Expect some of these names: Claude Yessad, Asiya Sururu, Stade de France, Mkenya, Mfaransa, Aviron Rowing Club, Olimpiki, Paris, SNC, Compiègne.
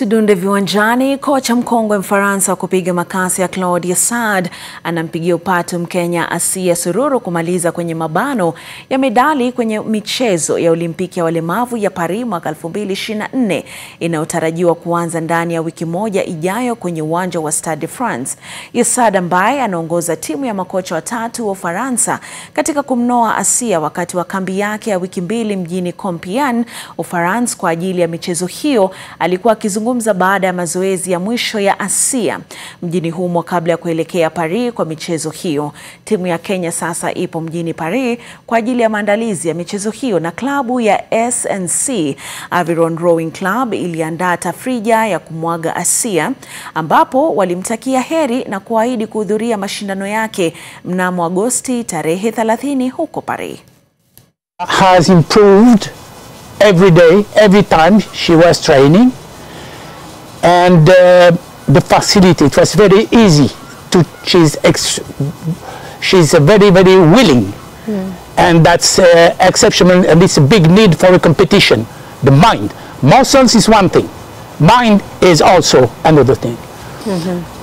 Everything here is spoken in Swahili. Tudunde viwanjani, kocha mkongwe Mfaransa wa kupiga makasi ya Claude Yessad anampigia upatu Mkenya Asiya Sururu kumaliza kwenye mabano ya medali kwenye michezo ya Olimpiki ya walemavu ya Paris mwaka 2024 inayotarajiwa kuanza ndani ya wiki moja ijayo kwenye uwanja wa Stade de France. Yessad ambaye anaongoza timu ya makocha watatu wa Ufaransa katika kumnoa Asiya wakati wa kambi yake ya wiki mbili mjini Compiègne, Ufaransa kwa ajili ya michezo hiyo, alikuwa akizungumza baada ya mazoezi ya mwisho ya Asiya mjini humo kabla ya kuelekea Paris kwa michezo hiyo. Timu ya Kenya sasa ipo mjini Paris kwa ajili ya maandalizi ya michezo hiyo, na klabu ya SNC Aviron Rowing Club iliandaa tafrija ya kumwaga Asiya, ambapo walimtakia heri na kuahidi kuhudhuria mashindano yake mnamo Agosti tarehe 30 huko Paris. Has improved every day, every time she was training. And the facility, it was very easy. She's very, very willing. Yeah. And that's exceptional, and it's a big need for a competition. The mind. Muscles is one thing. Mind is also another thing. Mm-hmm.